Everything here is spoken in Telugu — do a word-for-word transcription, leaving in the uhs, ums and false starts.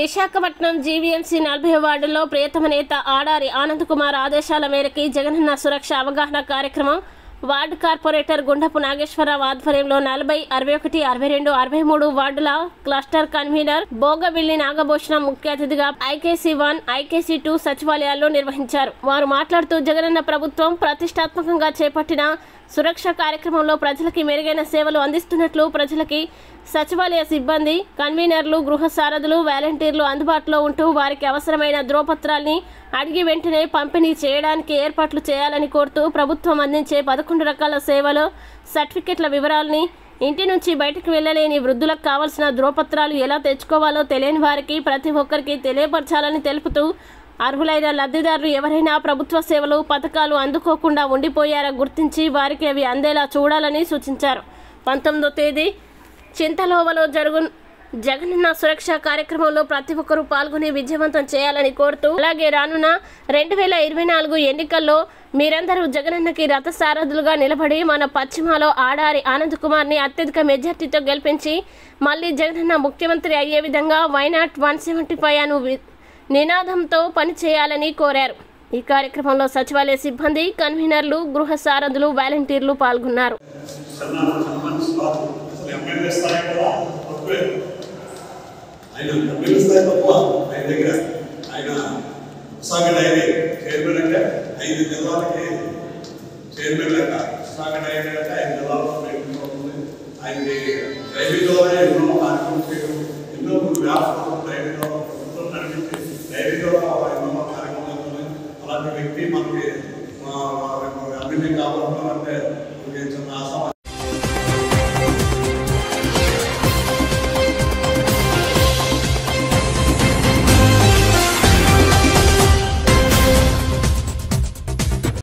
విశాఖపట్నం జీవీఎంసీ నలభై వార్డులో ప్రియతమ నేత ఆడారి ఆనంద్ కుమార్ ఆదేశాల మేరకు జగనన్న సురక్ష అవగాహన కార్యక్రమం వార్డు కార్పొరేటర్ గుండపు నాగేశ్వరరావు ఆధ్వర్యంలో నలభై అరవై ఒకటి అరవై రెండు అరవై మూడు వార్డుల క్లస్టర్ కన్వీనర్ బోగబిల్లి నాగభూషణం ముఖ్య అతిథిగా ఐకేసీ వన్ ఐకేసీ టూ సచివాలయాల్లో నిర్వహించారు. వారు మాట్లాడుతూ జగనన్న ప్రభుత్వం ప్రతిష్టాత్మకంగా చేపట్టిన సురక్ష కార్యక్రమంలో ప్రజలకి మెరుగైన సేవలు అందిస్తున్నట్లు ప్రజలకి సచివాలయ సిబ్బంది, కన్వీనర్లు, గృహ సారథులు, వాలంటీర్లు అందుబాటులో ఉంటూ వారికి అవసరమైన ధ్రువపత్రాల్ని అడిగి వెంటనే పంపిణీ చేయడానికి ఏర్పాట్లు చేయాలని కోరుతూ ప్రభుత్వం అందించే పదకొండు రకాల సేవలు, సర్టిఫికెట్ల వివరాలని, ఇంటి నుంచి బయటకు వెళ్ళలేని వృద్ధులకు కావాల్సిన ధ్రువపత్రాలు ఎలా తెచ్చుకోవాలో తెలియని వారికి ప్రతి ఒక్కరికి తెలియపరచాలని తెలుపుతూ అర్హులైన లబ్ధిదారులు ఎవరైనా ప్రభుత్వ సేవలు, పథకాలు అందుకోకుండా ఉండిపోయారా గుర్తించి వారికి అవి అందేలా చూడాలని సూచించారు. పంతొమ్మిదో తేదీ చింతలోవలో జరుగు జగనన్న సురక్ష కార్యక్రమంలో ప్రతి ఒక్కరూ పాల్గొని విజయవంతం చేయాలని కోరుతూ, అలాగే రానున్న రెండు వేల ఇరవై నాలుగు ఎన్నికల్లో మీరందరూ జగనన్నకి రథసారథులుగా నిలబడి మన పశ్చిమలో ఆడారి ఆనంద్ కుమార్ని అత్యధిక మెజార్టీతో గెలిపించి మళ్ళీ జగనన్న ముఖ్యమంత్రి అయ్యే విధంగా వైనాట్ వన్ సెవెంటీ ఫైవ్ అను నినాదంతో పనిచేయాలని కోరారు. ఈ కార్యక్రమంలో సచివాలయ సిబ్బంది, కన్వీనర్లు, గృహ సారథులు, వాలంటీర్లు పాల్గొన్నారు. అలాంటి వ్యక్తి మనకి అభివృద్ధి కావాలంటే చాలా ఆశ.